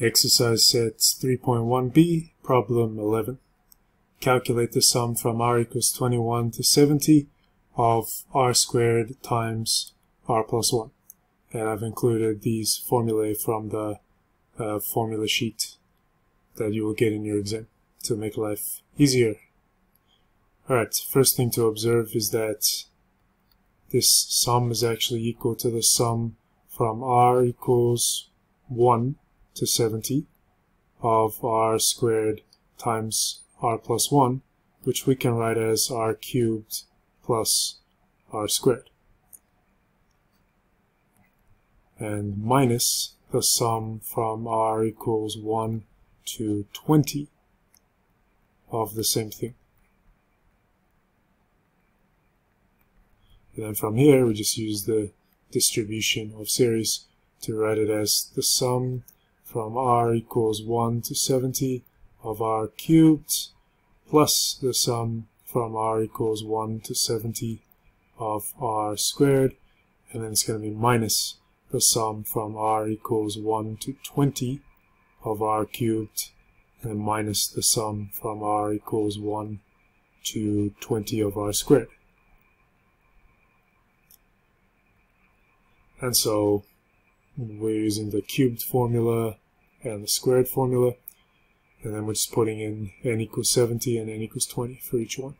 Exercise sets 3.1b, problem 11. Calculate the sum from r equals 21 to 70 of r squared times r plus 1. And I've included these formulae from the formula sheet that you will get in your exam to make life easier. Alright, first thing to observe is that this sum is actually equal to the sum from r equals 1 to 70 of r squared times r plus 1, which we can write as r cubed plus r squared, and minus the sum from r equals 1 to 20 of the same thing. And then from here we just use the distribution of series to write it as the sum from r equals 1 to 70 of r cubed plus the sum from r equals 1 to 70 of r squared, and then it's going to be minus the sum from r equals 1 to 20 of r cubed, and then minus the sum from r equals 1 to 20 of r squared. And so we're using the cubed formula and the squared formula, and then we're just putting in n equals 70 and n equals 20 for each one.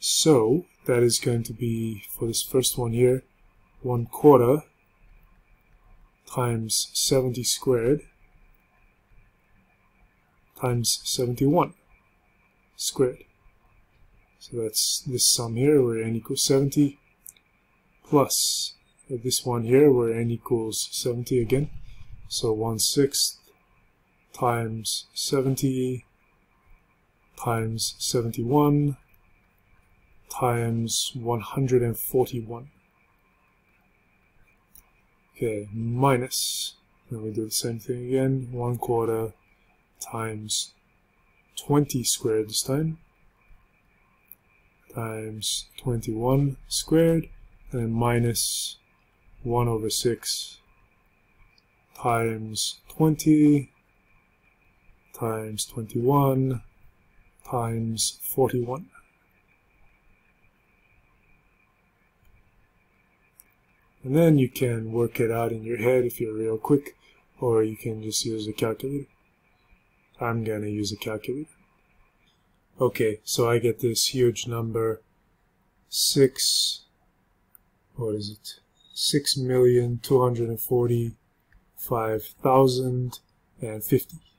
So that is going to be, for this first one here, 1/4 times 70 squared times 71 squared. So that's this sum here where n equals 70 plus this one here where n equals 70 again, so 1/6 times 70 times 71 times 141. Okay, minus, then we do the same thing again, 1/4 times 20 squared this time, times 21 squared, and then minus 1/6 times 20 times 21 times 41. And then you can work it out in your head if you're real quick, or you can just use a calculator. I'm gonna use a calculator. Okay, so I get this huge number, 6,245,050.